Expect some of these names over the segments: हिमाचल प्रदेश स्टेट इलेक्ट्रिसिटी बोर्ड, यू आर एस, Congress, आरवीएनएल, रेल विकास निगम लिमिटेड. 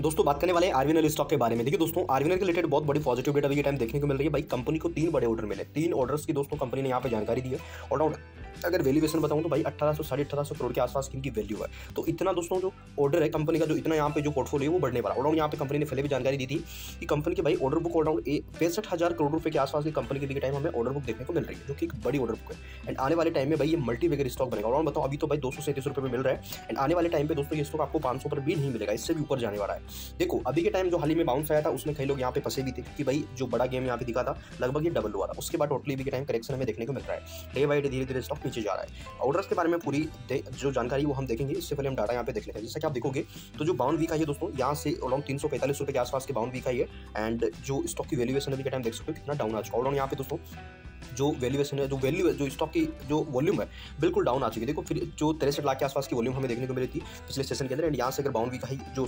दोस्तों बात करने वाले हैं आरवीएनएल स्टॉक के बारे में। देखिए दोस्तों आरवीएनएल के रिलेटेड बहुत बड़ी पॉजिटिव डेट अभी ये टाइम देखने को मिल रही है। भाई कंपनी को 3 बड़े ऑर्डर मिले, 3 ऑर्डर्स की दोस्तों कंपनी ने यहाँ पे जानकारी दी है। और अगर वैल्यूएशन बताऊं तो भाई 1800 1850 करोड़ के आसपास इनकी वैल्यू है। तो इतना दोस्तों जो ऑर्डर है कंपनी का, जो इतना यहाँ पे जो पोर्टफोलियो है वो बढ़ने वाला। और यहाँ पे कंपनी ने पहले भी जानकारी दी थी कि कंपनी की भाई ऑर्डर बुक अराउंड 65,000 करोड़ रुपये के आसपास की कंपनी के टाइम हमें ऑर्डर बुक देखने को मिल रही है, जो कि एक बड़ी ऑर्डर बुक है। एंड आने वाले टाइम में भाई ये मल्टी वेगर स्टॉक बनेगा। और बताओ अभी तो भाई 237 रुपये में मिल रहा है। एंड आने वाले टाइम पे दोस्तों ये स्टॉक आपको 500 पर भी नहीं मिलेगा, इससे भी ऊपर जाने वाला है। देखो अभी के टाइम जो हाल ही में बाउंस आया था उसमें कई लोग यहाँ पे फंसे भी थे कि भाई जो बड़ा गेम यहाँ पे दिखा था लगभग ये डबल हुआ था। उसके बाद टोटली भी के टाइम करेक्शन हमें देखने को मिल रहा है, डे बाई डे धीरे धीरे स्टॉक जा रहा है। ऑर्डर्स के बारे में पूरी जो जानकारी वो हम देखेंगे, इससे पहले हम डाटा यहाँ पे देख लेते हैं। जैसा कि आप देखोगे तो जो बाउंड वीक आई है दोस्तों यहाँ से अराउंड 345 रुपये के आसपास के बाउंड वीक आई है। एंड जो स्टॉक की वैल्यूएशन अभी के टाइम देख सकते हो कितना डाउन आ चुका है। और यहाँ पे दोस्तों जो वैल्यूएशन है, जो वैल्यू है, जो स्टॉक की जो वॉल्यूम है बिल्कुल डाउन आ चुकी है। देखो फिर जो 63 लाख के आसपास की वॉल्यूम हमें देखने को मिली थी पिछले सेशन के अंदर। एंड यहाँ से अगर बाउंड वीक हाई जो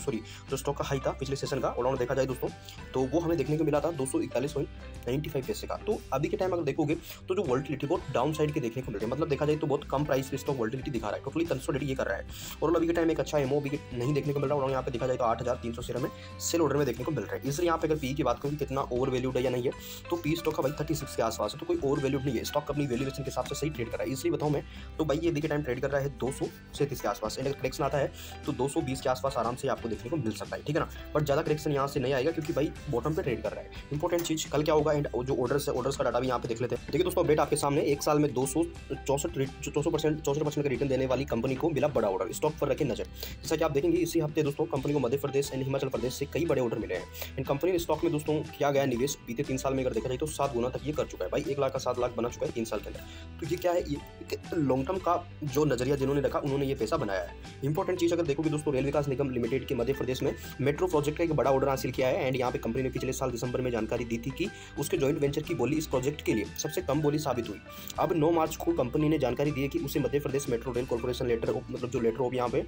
जो स्टॉक का हाई था पिछले सेशन का ऑलराउंड देखा जाए दोस्तों तो वो हमें देखने को मिला था 241.95 पैसे का। तो अभी के टाइम अगर देखोगे तो जो वॉल्टिलिटी बहुत डाउन साइड के देखने को मिल रही है, मतलब देखा जाए तो बहुत कम प्राइस पे स्टॉक वॉल्टिलिटी दिखा रहा है, टोटली कंसोलिडेट ये कर रहा है। और अभी के टाइम एक अच्छा एमओ भी नहीं देखने को मिल रहा है। और यहाँ पे देखा जाए तो 8,300 शेयर में सेल ऑर्डर में देखने को मिल रहा है। इसलिए यहाँ पे अगर पी की बात करूँ कितना ओवर वैल्यूड है या नहीं है तो पी स्टॉक का भाई 36 के आसपास है, तो कोई ओवर वैल्यूड नहीं है। स्टॉक अपनी वैल्यूएशन के हिसाब से सही ट्रेड कर रहा है। इसलिए बताऊं मैं तो भाई ये अभी के टाइम ट्रेड कर रहा है 237 के आसपास। एंड अगर करेक्शन आता है तो 220 के आसपास आराम से आपको देखने को मिल सकता है, ठीक है ना। बट ज़्यादा करेक्शन यहाँ से नहीं आएगा क्योंकि भाई बॉटम पे ट्रेड कर रहा है। इंपॉर्टेंट चीज कल क्या होगा एंड जो ऑर्डर्स है, ऑर्डर्स का डाटा भी यहाँ पे देख लेते हैं। देखिए दोस्तों अपडेट आपके सामने, एक साल में 264% का रिटर्न देने वाली कंपनी को मिला बड़ा ऑर्डर। स्टॉक पर रखें नजर। जैसा कि आप देखेंगे इसी हफ्ते दोस्तों कंपनी को मध्य प्रदेश एंड हिमाचल प्रदेश से कई बड़े ऑर्डर मिले हैं। एंड कंपनी ने स्टॉक में दोस्तों किया गया निवेश बीते 3 साल में अगर देखा जाए तो 7 गुना तक ये कर चुका है। भाई 1,07,00,000 बना चुका है 3 साल के अंदर। तो ये क्या है, ये लॉन्ग टर्म का जो नजरिया जिन्होंने रखा उन्होंने ये पैसा बनाया है। इंपॉर्टेंट चीज अगर देखोगे दोस्तों रेल विकास निगम लिमिटेड के मध्य प्रदेश में मेट्रो प्रोजेक्ट का एक बड़ा ऑर्डर हासिल किया है। एंड यहाँ पे कंपनी ने पिछले साल दिसंबर में जानकारी दी थी कि उसके जॉइंट वेंचर की बोली इस प्रोजेक्ट के लिए सबसे कम बोली साबित हुई। अब 9 मार्च को कंपनी ने जानकारी दी है कि उसे Madhya Pradesh metro rail corporation letter of, मतलब जो लेटर ऑफ यहाँ पे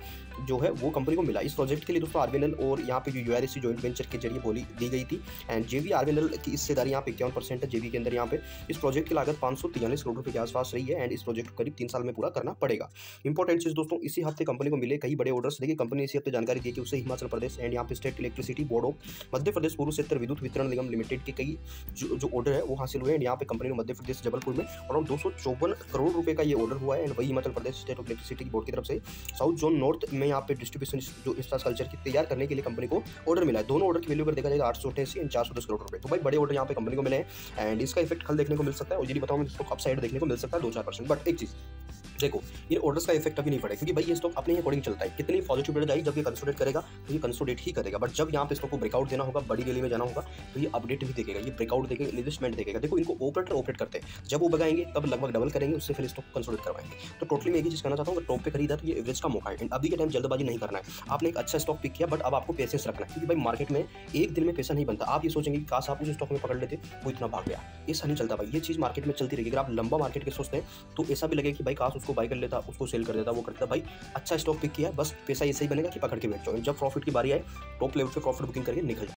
जो है वो कंपनी को मिला। इस प्रोजेक्ट के लिए दोस्तों आरवीएनएल और यहाँ पे जो URS जॉइंट वेंचर के जरिए बोली दी गई थी। एंड जेवी आरवीएनएल की हिस्सेदारी यहाँ पे 51% है जेवी के अंदर। यहाँ पे इस प्रोजेक्ट की लागत 543 करोड़ रुपए के आसपास रही है। एंड इस प्रोजेक्ट को करीब 3 साल में पूरा करना पड़ेगा। इंपॉर्टेंट चीज दोस्तों इसी हफ्ते कंपनी को मिले कई बड़े ऑर्डर्स। देखिए कंपनी इसी हफ्ते जानकारी दी कि उसे हिमाचल प्रदेश एंड यहाँ पे state electricity board of Madhya Pradesh Purv Kshetra वितरण निगम लिमिटेड के कई जो ऑर्डर है वो हासिल हुए। एंड यहाँ पे कंपनी ने मध्य प्रदेश जबलपुर में अराउंड 254 करोड़ रुपये का ये ऑर्डर हुआ है। एंड वही हिमाचल प्रदेश स्टेट इलेक्ट्रिसिटी बोर्ड की तरफ से साउथ जोन नॉर्थ में यहाँ पे डिस्ट्रीब्यूशन जो इंफ्रास्ट्रक्चर की तैयार करने के लिए कंपनी को ऑर्डर मिला है। दोनों ऑर्डर की वैल्यू पर देखा जाए 888 एंड 410 करोड़ रुपये। तो भाई बड़े ऑर्डर यहाँ पे कंपनी को मिले हैं। एंड इसका इफेक्ट कल देखने को मिल सकता है। और यदि बताऊँ मैं इसको अपसाइड देखने को मिल सकता है 2-4%। बट एक चीज देखो इन ऑर्डर्स का इफेक्ट अभी नहीं पड़ेगा क्योंकि भाई ये स्टॉक अपने अकॉर्डिंग चलता है। कितनी पॉजिटिव डेट आई जब ये कंसोलिडेट करेगा तो ये कंसोलिडेट ही करेगा। बट जब यहाँ पे स्टॉक को ब्रेकआउट देना होगा, बड़ी रैली में जाना होगा तो ये अपडेट भी देखेगा, ये ब्रेकआउट देखेगा, इन्वेस्टमेंट देखेगा। देखो इनको ऑपरेटर ऑपरेट करते हैं, जब वो भगाएंगे तब लगभग डबल करेंगे, उससे फिर स्टॉक कंसोलिडेट करवाएंगे। तो टोटली मैं एक चीज कहना चाहता हूँ, टॉप पे खरीदा तो ये एवरेज का मौका है। एंड अभी के टाइम जल्दबाजी नहीं करना है। आपने एक अच्छा स्टॉक पिक किया बट अब आपको पेशेंस रखना है क्योंकि भाई मार्केट में एक दिन में पैसा नहीं बनता। आप ये सोचेंगे काश आप उस स्टॉक में पकड़ लेते, वो इतना भाग गया। ऐसा नहीं चलता भाई, ये चीज मार्केट में चलती रहेगी। अगर आप लंबा मार्केट के सोचते हैं तो ऐसा भी लगेगा कि भाई काश उसको बाई कर लेता, उसको सेल कर देता, वो करता। भाई अच्छा स्टॉक पिक किया, बस पैसा ऐसे ही बनेगा कि पकड़ के बैठ जाओ। जब प्रॉफिट की बारी आए टॉप लेवल पे प्रॉफिट बुकिंग करके निकल जाओ।